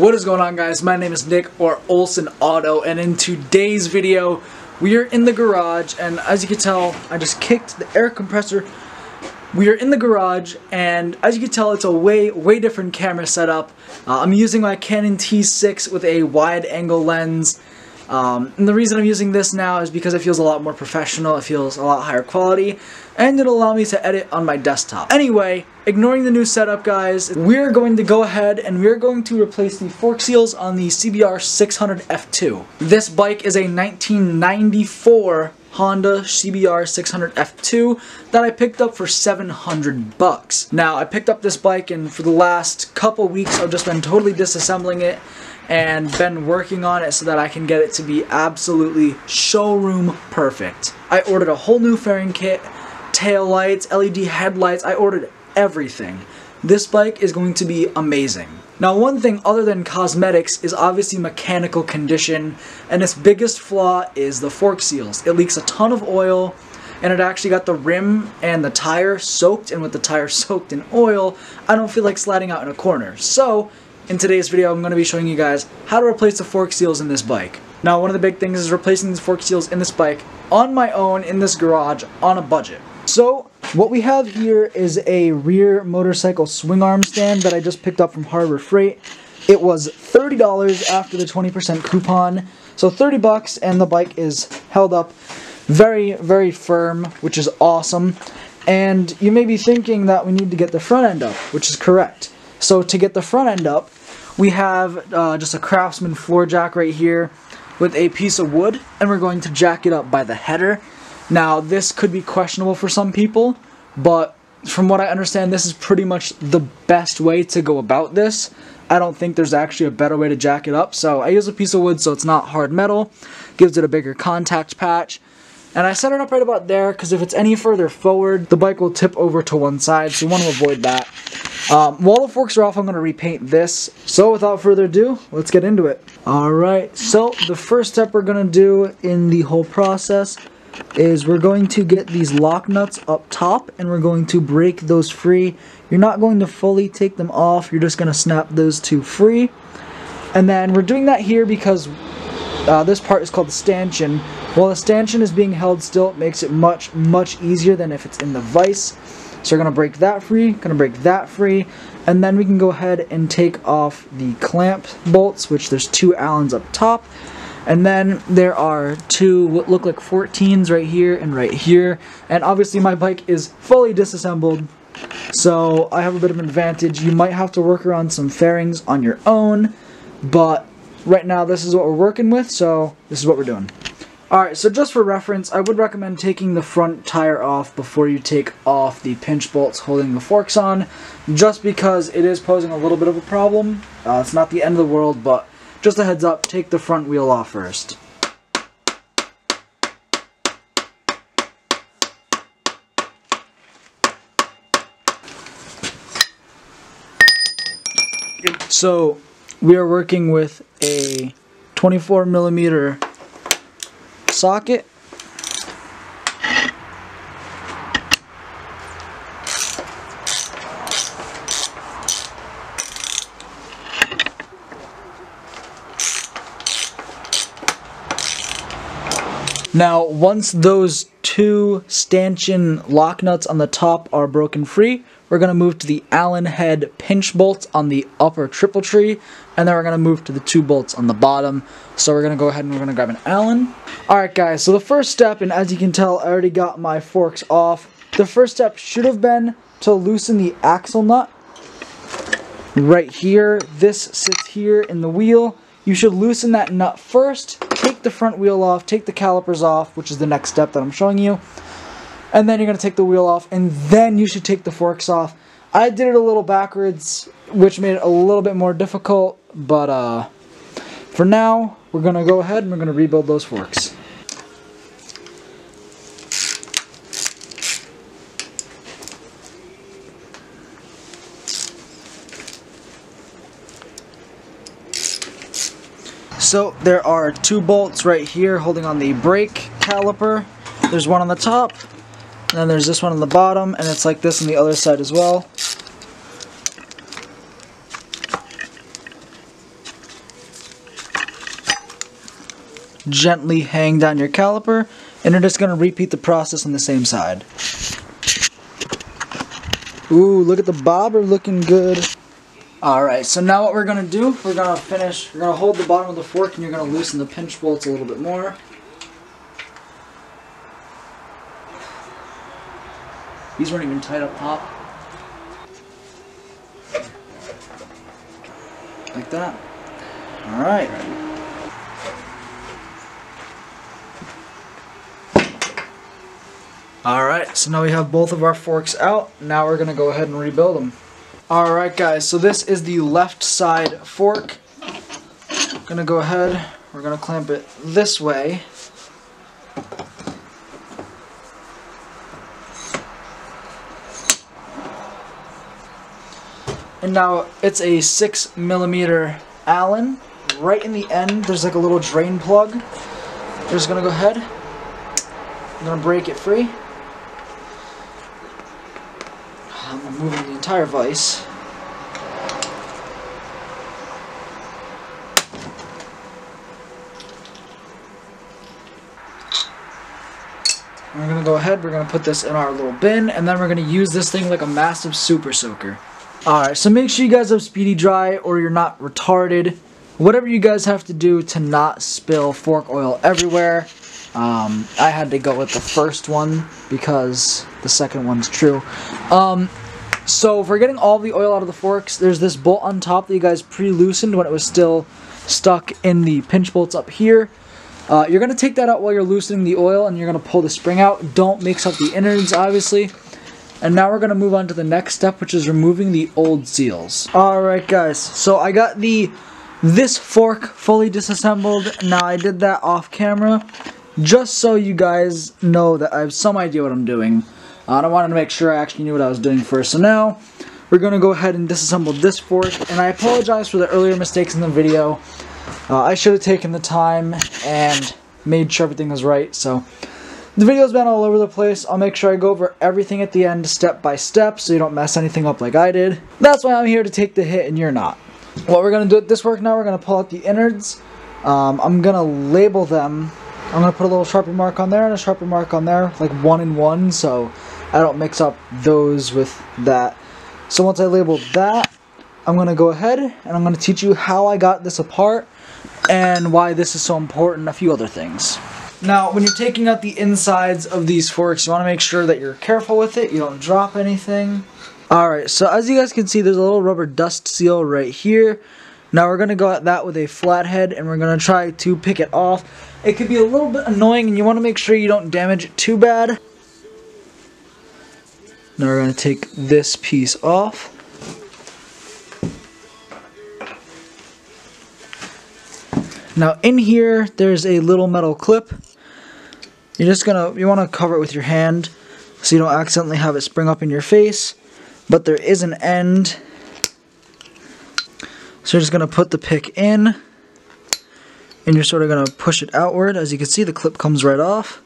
What is going on, guys? My name is Nick or Olson Auto, and in today's video we are in the garage, and as you can tell I just kicked the air compressor. We are in the garage, and as you can tell it's a way different camera setup. I'm using my Canon T6 with a wide angle lens, and the reason I'm using this now is because it feels a lot more professional, it feels a lot higher quality, and it'll allow me to edit on my desktop. Anyway, ignoring the new setup, guys, we're going to go ahead and we're going to replace the fork seals on the CBR 600F2. This bike is a 1994 Honda CBR 600F2 that I picked up for $700. Now, I picked up this bike, and for the last couple weeks I've just been totally disassembling it and been working on it so that I can get it to be absolutely showroom perfect. I ordered a whole new fairing kit, tail lights, LED headlights, I ordered everything. This bike is going to be amazing. Now, one thing other than cosmetics is obviously mechanical condition, and its biggest flaw is the fork seals. It leaks a ton of oil, and it actually got the rim and the tire soaked, and with the tire soaked in oil, I don't feel like sliding out in a corner. So in today's video, I'm going to be showing you guys how to replace the fork seals in this bike. Now, one of the big things is replacing these fork seals in this bike on my own in this garage on a budget. So what we have here is a rear motorcycle swing arm stand that I just picked up from Harbor Freight. It was $30 after the 20% coupon, so $30, and the bike is held up very firm, which is awesome. And you may be thinking that we need to get the front end up, which is correct. So to get the front end up, we have just a Craftsman floor jack right here with a piece of wood, and we're going to jack it up by the header. Now, this could be questionable for some people, but from what I understand, this is pretty much the best way to go about this. I don't think there's actually a better way to jack it up, so I use a piece of wood so it's not hard metal, gives it a bigger contact patch. And I set it up right about there, because if it's any further forward, the bike will tip over to one side, so you want to avoid that. While the forks are off, I'm going to repaint this. So without further ado, let's get into it. Alright, so the first step we're going to do in the whole process is we're going to get these lock nuts up top, and we're going to break those free. You're not going to fully take them off, you're just going to snap those two free. And then we're doing that here because this part is called the stanchion. While the stanchion is being held still, it makes it much easier than if it's in the vise. So we're going to break that free, going to break that free, and then we can go ahead and take off the clamp bolts, which there's two Allens up top, and then there are two what look like 14s right here, and obviously my bike is fully disassembled, so I have a bit of an advantage. You might have to work around some fairings on your own, but right now this is what we're working with, so this is what we're doing. Alright, so just for reference, I would recommend taking the front tire off before you take off the pinch bolts holding the forks on, just because it is posing a little bit of a problem. It's not the end of the world, but just a heads up, take the front wheel off first. So we are working with a 24mm socket, now once those two stanchion lock nuts on the top are broken free, we're going to move to the Allen head pinch bolts on the upper triple tree, and then we're going to move to the two bolts on the bottom. So we're going to go ahead and we're going to grab an Allen. Alright guys, so the first step, and as you can tell I already got my forks off, the first step should have been to loosen the axle nut right here. This sits here in the wheel. You should loosen that nut first, take the front wheel off, take the calipers off, which is the next step that I'm showing you, and then you're going to take the wheel off, and then you should take the forks off. I did it a little backwards, which made it a little bit more difficult, but for now, we're going to go ahead and we're going to rebuild those forks. So there are two bolts right here holding on the brake caliper. There's one on the top, and then there's this one on the bottom, and it's like this on the other side as well. gently hang down your caliper, and you're just going to repeat the process on the same side. Ooh, look at the bobber looking good. Alright, so now what we're going to do, we're going to finish, we're going to hold the bottom of the fork and you're going to loosen the pinch bolts a little bit more. These weren't even tight up top. Like that. Alright. Alright, so now we have both of our forks out. Now we're going to go ahead and rebuild them. Alright guys, so this is the left side fork. I'm going to go ahead, we're going to clamp it this way. And now it's a 6mm Allen. Right in the end, there's like a little drain plug. We're just gonna go ahead. I'm gonna break it free. I'm moving the entire vise. We're gonna go ahead. We're gonna put this in our little bin, and then we're gonna use this thing like a massive super soaker. Alright, so make sure you guys have speedy dry or you're not retarded. Whatever you guys have to do to not spill fork oil everywhere. I had to go with the first one because the second one's true. So for getting all the oil out of the forks, there's this bolt on top that you guys pre-loosened when it was still stuck in the pinch bolts up here. You're going to take that out while you're loosening the oil and you're going to pull the spring out. Don't mix up the innards, obviously. And now we're going to move on to the next step, which is removing the old seals. Alright guys, so I got this fork fully disassembled. Now I did that off camera, just so you guys know that I have some idea what I'm doing. I wanted to make sure I actually knew what I was doing first. So now, we're going to go ahead and disassemble this fork. And I apologize for the earlier mistakes in the video. I should have taken the time and made sure everything was right, so... The video's been all over the place. I'll make sure I go over everything at the end step by step so you don't mess anything up like I did. That's why I'm here to take the hit and you're not. What we're going to do at this work now, we're going to pull out the innards. I'm going to label them. I'm going to put a little sharpie mark on there and a sharpie mark on there, like one and one, so I don't mix up those with that. So once I label that, I'm going to go ahead and I'm going to teach you how I got this apart and why this is so important, a few other things. Now, when you're taking out the insides of these forks, you want to make sure that you're careful with it, you don't drop anything. Alright, so as you guys can see, there's a little rubber dust seal right here. Now we're going to go at that with a flathead, and we're going to try to pick it off. It could be a little bit annoying, and you want to make sure you don't damage it too bad. Now we're going to take this piece off. Now in here, there's a little metal clip. You're just gonna, you wanna cover it with your hand so you don't accidentally have it spring up in your face, but there is an end. So you're just gonna put the pick in and you're sort of gonna push it outward. As you can see, the clip comes right off.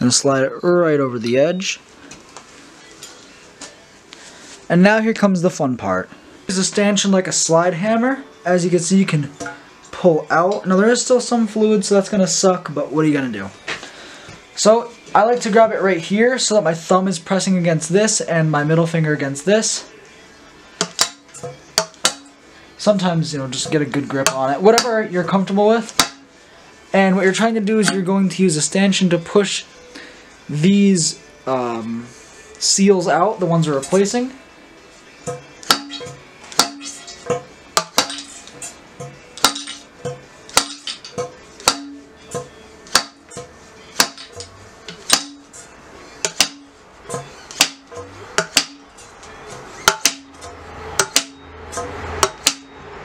Gonna slide it right over the edge. And now here comes the fun part. There's a stanchion like a slide hammer. As you can see, you can pull out. Now there is still some fluid, so that's gonna suck, but what are you gonna do? So I like to grab it right here so that my thumb is pressing against this and my middle finger against this. Sometimes, you know, just get a good grip on it, whatever you're comfortable with. And what you're trying to do is you're going to use a stanchion to push these seals out, the ones we're replacing.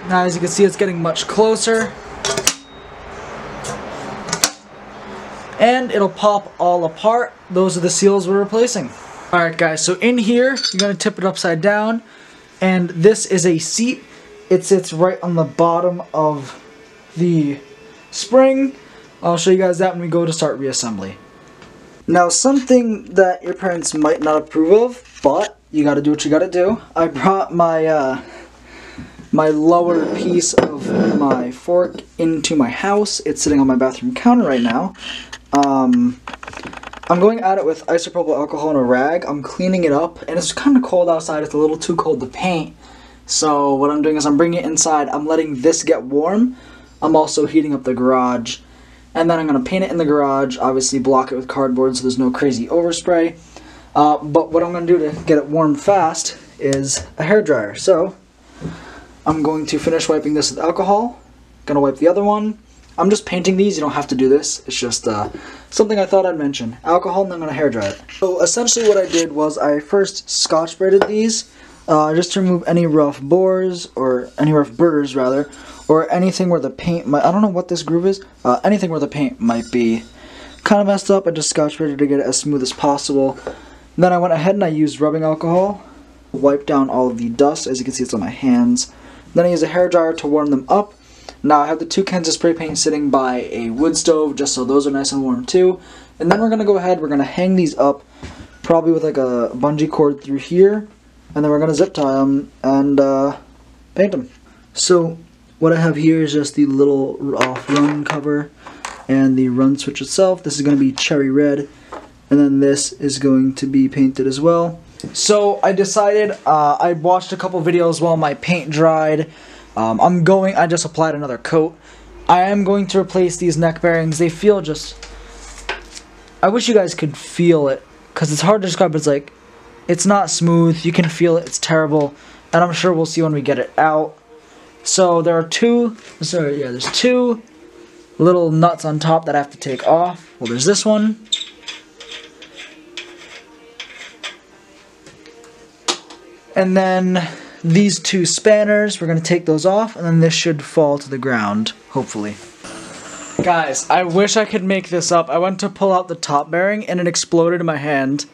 Now, as you can see, it's getting much closer. And it'll pop all apart. Those are the seals we're replacing. Alright guys, so in here, you're going to tip it upside down. And this is a seat. It sits right on the bottom of the spring. I'll show you guys that when we go to start reassembly. Now, something that your parents might not approve of, but you got to do what you got to do. I brought my... my lower piece of my fork into my house. It's sitting on my bathroom counter right now. I'm going at it with isopropyl alcohol and a rag. I'm cleaning it up, and it's kind of cold outside. It's a little too cold to paint. So what I'm doing is I'm bringing it inside. I'm letting this get warm. I'm also heating up the garage. And then I'm going to paint it in the garage, obviously block it with cardboard so there's no crazy overspray. But what I'm going to do to get it warm fast is a hairdryer. So I'm going to finish wiping this with alcohol. Going to wipe the other one. I'm just painting these. You don't have to do this. It's just something I thought I'd mention. Alcohol, and I'm going to hairdry it. So essentially what I did was I first scotch braided these just to remove any rough bores, or any rough burrs rather, or anything where the paint might, I don't know what this groove is, anything where the paint might be kind of messed up. I just scotch braided to get it as smooth as possible. And then I went ahead and I used rubbing alcohol, wiped down all of the dust. As you can see, it's on my hands. Then I used a hairdryer to warm them up. Now I have the two cans of spray paint sitting by a wood stove, just so those are nice and warm too. And then we're going to go ahead, we're going to hang these up, probably with like a bungee cord through here. And then we're going to zip tie them and paint them. So what I have here is just the little run cover and the run switch itself. This is going to be cherry red. And then this is going to be painted as well. So I decided, I watched a couple videos while my paint dried. I just applied another coat. I am going to replace these neck bearings. They feel just, I wish you guys could feel it, because it's hard to describe. It's like, it's not smooth. You can feel it. It's terrible. And I'm sure we'll see when we get it out. So there are two little nuts on top that I have to take off. Well, there's this one. And then these two spanners, we're going to take those off, and then this should fall to the ground, hopefully. Guys, I wish I could make this up. I went to pull out the top bearing, and it exploded in my hand.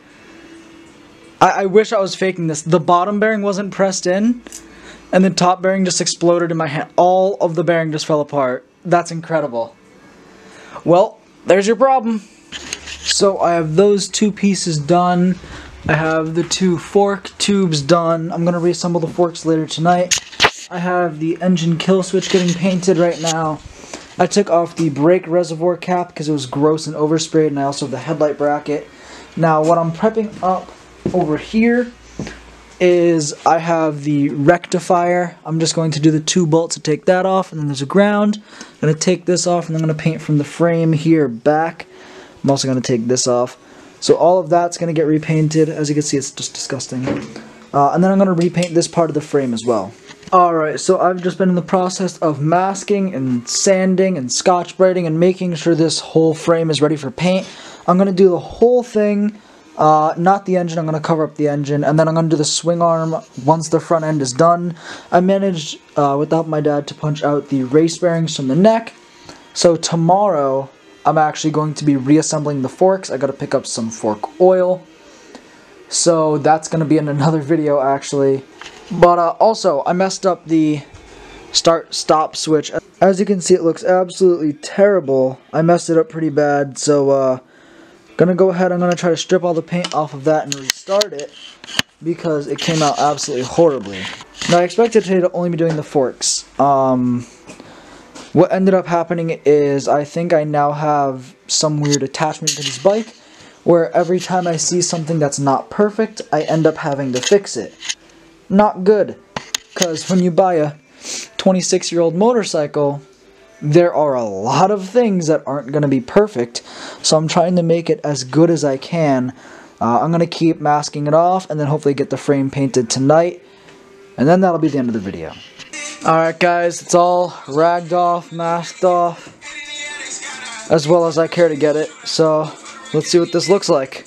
I wish I was faking this. The bottom bearing wasn't pressed in, and the top bearing just exploded in my hand. All of the bearing just fell apart. That's incredible. Well, there's your problem. So I have those two pieces done. I have the two fork tubes done. I'm going to reassemble the forks later tonight. I have the engine kill switch getting painted right now. I took off the brake reservoir cap because it was gross and oversprayed, and I also have the headlight bracket. Now what I'm prepping up over here is I have the rectifier. I'm just going to do the two bolts to take that off, and then there's a ground. I'm going to take this off, and I'm going to paint from the frame here back. I'm also going to take this off. So all of that's going to get repainted. As you can see, it's just disgusting. And then I'm going to repaint this part of the frame as well. Alright, so I've just been in the process of masking and sanding and scotch braiding and making sure this whole frame is ready for paint. I'm going to do the whole thing, not the engine. I'm going to cover up the engine. And then I'm going to do the swing arm once the front end is done. I managed, with the help of my dad, to punch out the race bearings from the neck. So tomorrow I'm actually going to be reassembling the forks. I got to pick up some fork oil. So that's going to be in another video actually. But also, I messed up the start-stop switch. As you can see, it looks absolutely terrible. I messed it up pretty bad. So going to go ahead, I'm going to try to strip all the paint off of that and restart it, because it came out absolutely horribly. Now I expected today to only be doing the forks. What ended up happening is I think I now have some weird attachment to this bike where every time I see something that's not perfect, I end up having to fix it. Not good, because when you buy a 26-year-old motorcycle, there are a lot of things that aren't going to be perfect, so I'm trying to make it as good as I can. I'm going to keep masking it off and then hopefully get the frame painted tonight, and then that'll be the end of the video. Alright guys, it's all ragged off, masked off, as well as I care to get it, so let's see what this looks like.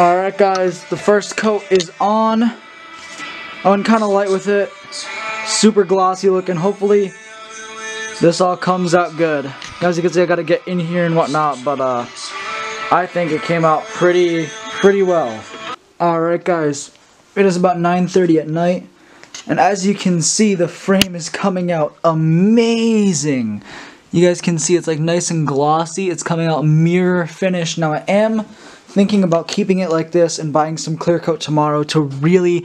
Alright guys, the first coat is on. I went kind of light with it. Super glossy looking. Hopefully this all comes out good. As you can see, I gotta get in here and whatnot, but I think it came out pretty well. Alright guys, it is about 9:30 at night, and as you can see, the frame is coming out amazing. You guys can see it's like nice and glossy. It's coming out mirror finish. Now I am thinking about keeping it like this and buying some clear coat tomorrow to really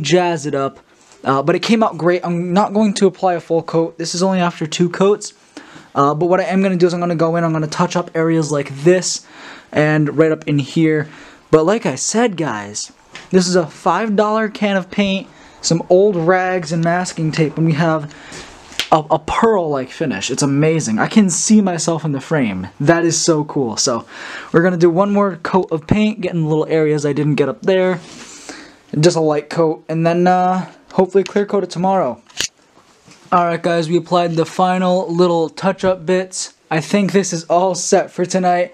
jazz it up. But it came out great. I'm not going to apply a full coat. This is only after two coats. But what I am going to do is I'm going to go in, I'm going to touch up areas like this and right up in here. But like I said, guys, this is a $5 can of paint, some old rags and masking tape, and we have a pearl-like finish. It's amazing. I can see myself in the frame. That is so cool. So we're going to do one more coat of paint, get in the little areas I didn't get up there. Just a light coat, and then hopefully clear coat it tomorrow. Alright guys, we applied the final little touch-up bits. I think this is all set for tonight.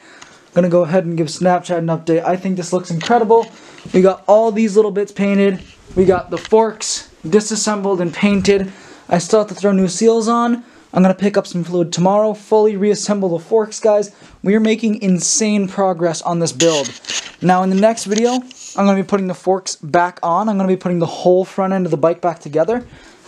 I'm going to go ahead and give Snapchat an update. I think this looks incredible. We got all these little bits painted. We got the forks disassembled and painted. I still have to throw new seals on. I'm going to pick up some fluid tomorrow, fully reassemble the forks, guys. We are making insane progress on this build. Now in the next video, I'm going to be putting the forks back on. I'm going to be putting the whole front end of the bike back together.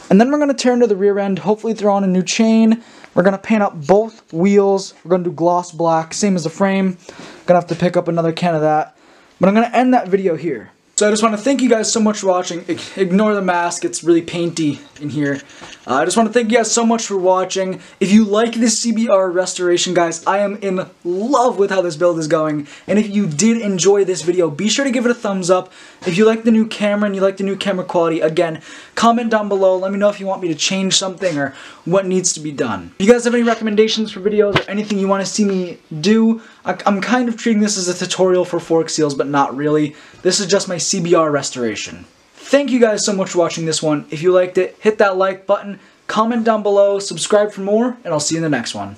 And then we're going to tear into the rear end, hopefully throw on a new chain. We're going to paint up both wheels. We're going to do gloss black, same as the frame. I'm going to have to pick up another can of that. But I'm going to end that video here. So I just want to thank you guys so much for watching. Ignore the mask, it's really painty in here. I just want to thank you guys so much for watching. If you like this CBR restoration, guys, I am in love with how this build is going. And if you did enjoy this video, be sure to give it a thumbs up. If you like the new camera and you like the new camera quality, again, comment down below. Let me know if you want me to change something or what needs to be done. If you guys have any recommendations for videos or anything you want to see me do, I'm kind of treating this as a tutorial for fork seals, but not really. This is just my CBR restoration. Thank you guys so much for watching this one. If you liked it, hit that like button, comment down below, subscribe for more, and I'll see you in the next one.